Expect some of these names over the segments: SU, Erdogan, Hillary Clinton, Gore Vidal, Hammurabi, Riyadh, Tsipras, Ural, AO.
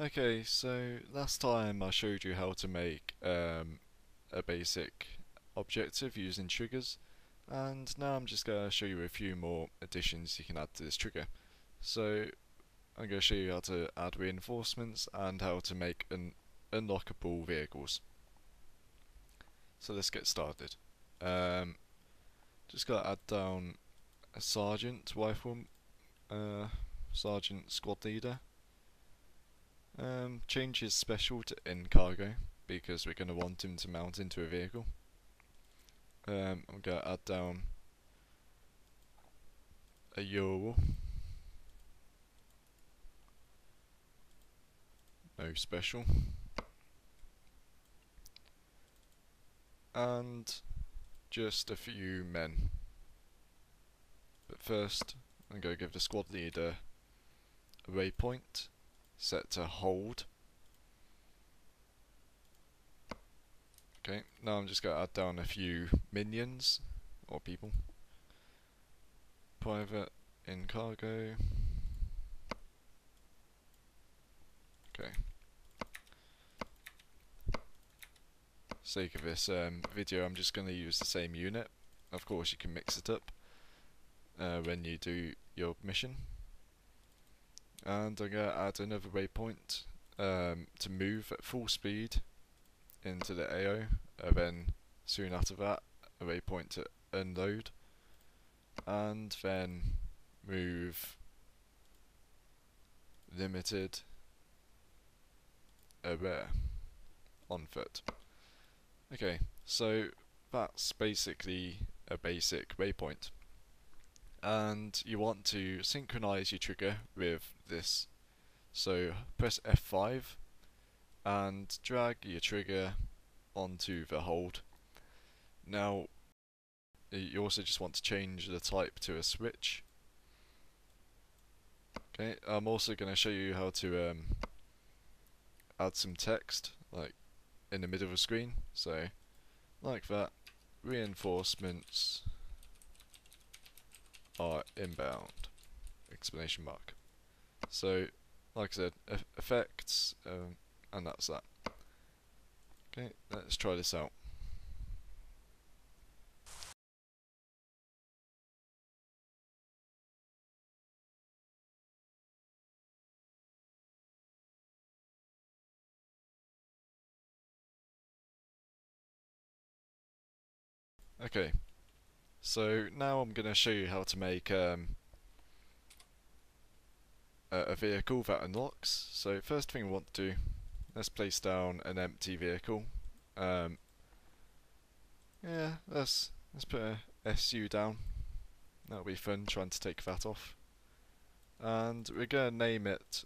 Okay, so last time I showed you how to make a basic objective using triggers, and now I'm just going to show you a few more additions you can add to this trigger. So I'm going to show you how to add reinforcements and how to make unlockable vehicles. So let's get started. Just got to add down a sergeant rifle, sergeant squad leader. Change his special to in cargo because we're going to want him to mount into a vehicle. I'm going to add down a Ural. No special. And just a few men. But first, I'm going to give the squad leader a waypoint. Set to hold. Okay, now I'm just going to add down a few minions or people. Private in cargo. Okay. For sake of this video, I'm just going to use the same unit. Of course, you can mix it up when you do your mission. And I'm going to add another waypoint to move at full speed into the AO, and then soon after that a waypoint to unload, and then move limited aware on foot. Okay, so that's basically a basic waypoint. And you want to synchronize your trigger with this, so press F5 and drag your trigger onto the hold. Now you also just want to change the type to a switch. Okay, I'm also going to show you how to add some text like in the middle of the screen, so like that. Reinforcements are inbound! Explanation mark. So, like I said, effects, and that's that. Okay, let's try this out. Okay. So now I'm going to show you how to make a vehicle that unlocks. So first thing we want to do, let's place down an empty vehicle. Yeah, let's put a SU down. That'll be fun trying to take that off. And we're going to name it.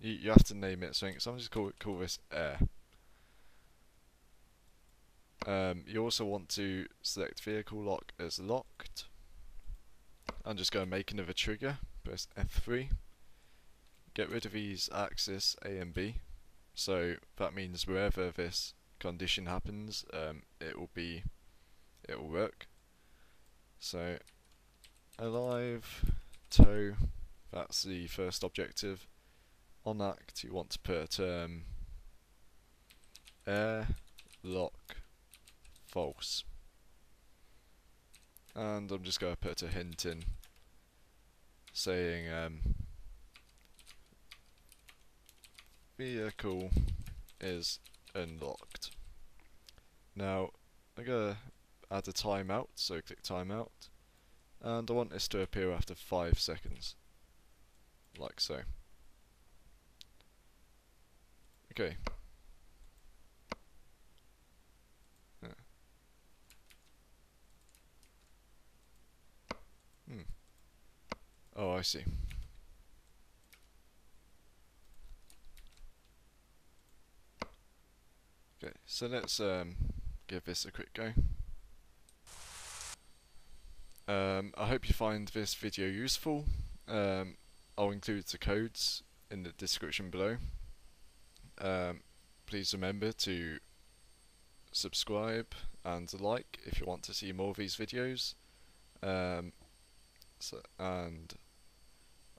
You have to name it something. So I'm just call this Air. You also want to select vehicle lock as locked. I'm just going to make another trigger, press F3, get rid of these axis A and B, so that means wherever this condition happens it will work. So alive, tow, that's the first objective. On act you want to put air, lock, false, and I'm just going to put a hint in saying vehicle is unlocked. Now I'm going to add a timeout, so click timeout, and I want this to appear after 5 seconds, like so. Okay. Oh, I see. Okay, so let's give this a quick go. I hope you find this video useful. I'll include the codes in the description below. Please remember to subscribe and like if you want to see more of these videos. And